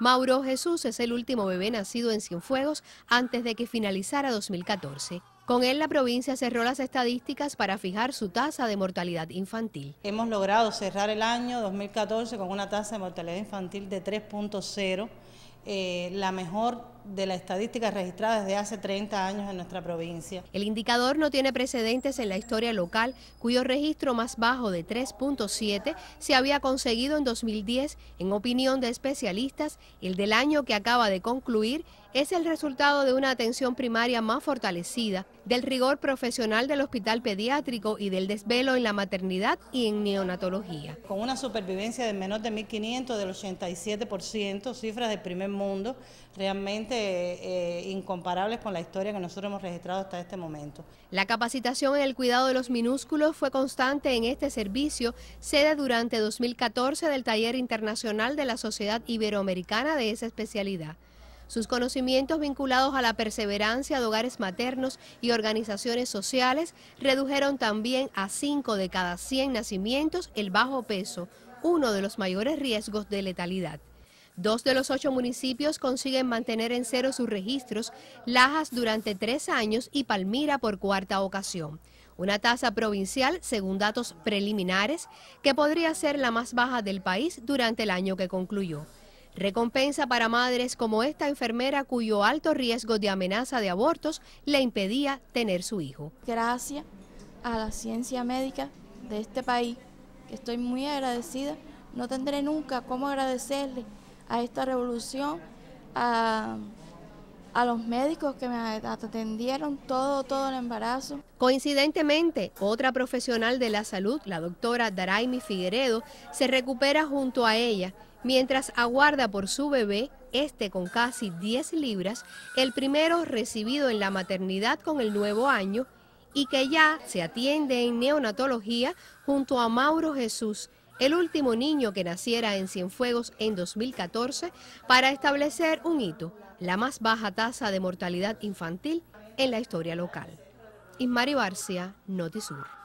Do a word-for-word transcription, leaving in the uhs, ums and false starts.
Mauro Jesús es el último bebé nacido en Cienfuegos antes de que finalizara dos mil catorce. Con él la provincia cerró las estadísticas para fijar su tasa de mortalidad infantil. Hemos logrado cerrar el año dos mil catorce con una tasa de mortalidad infantil de tres punto cero, eh, la mejor de las estadísticas registradas desde hace treinta años en nuestra provincia. El indicador no tiene precedentes en la historia local, cuyo registro más bajo de tres punto siete se había conseguido en dos mil diez. En opinión de especialistas, el del año que acaba de concluir es el resultado de una atención primaria más fortalecida, del rigor profesional del hospital pediátrico y del desvelo en la maternidad y en neonatología. Con una supervivencia de menor de mil quinientos del ochenta y siete por ciento, cifras del primer mundo, realmente Eh, eh, incomparables con la historia que nosotros hemos registrado hasta este momento. La capacitación en el cuidado de los minúsculos fue constante en este servicio, sede durante dos mil catorce del Taller Internacional de la Sociedad Iberoamericana de esa especialidad. Sus conocimientos vinculados a la perseverancia de hogares maternos y organizaciones sociales redujeron también a cinco de cada cien nacimientos el bajo peso, uno de los mayores riesgos de letalidad. Dos de los ocho municipios consiguen mantener en cero sus registros, Lajas durante tres años y Palmira por cuarta ocasión. Una tasa provincial, según datos preliminares, que podría ser la más baja del país durante el año que concluyó. Recompensa para madres como esta enfermera cuyo alto riesgo de amenaza de abortos le impedía tener su hijo. Gracias a la ciencia médica de este país, que estoy muy agradecida, no tendré nunca cómo agradecerle a esta revolución, a, a los médicos que me atendieron todo, todo el embarazo. Coincidentemente, otra profesional de la salud, la doctora Daraimi Figueredo, se recupera junto a ella, mientras aguarda por su bebé, este con casi diez libras, el primero recibido en la maternidad con el nuevo año, y que ya se atiende en neonatología junto a Mauro Jesús, el último niño que naciera en Cienfuegos en dos mil catorce, para establecer un hito, la más baja tasa de mortalidad infantil en la historia local. Ismari Barcia, Notisur.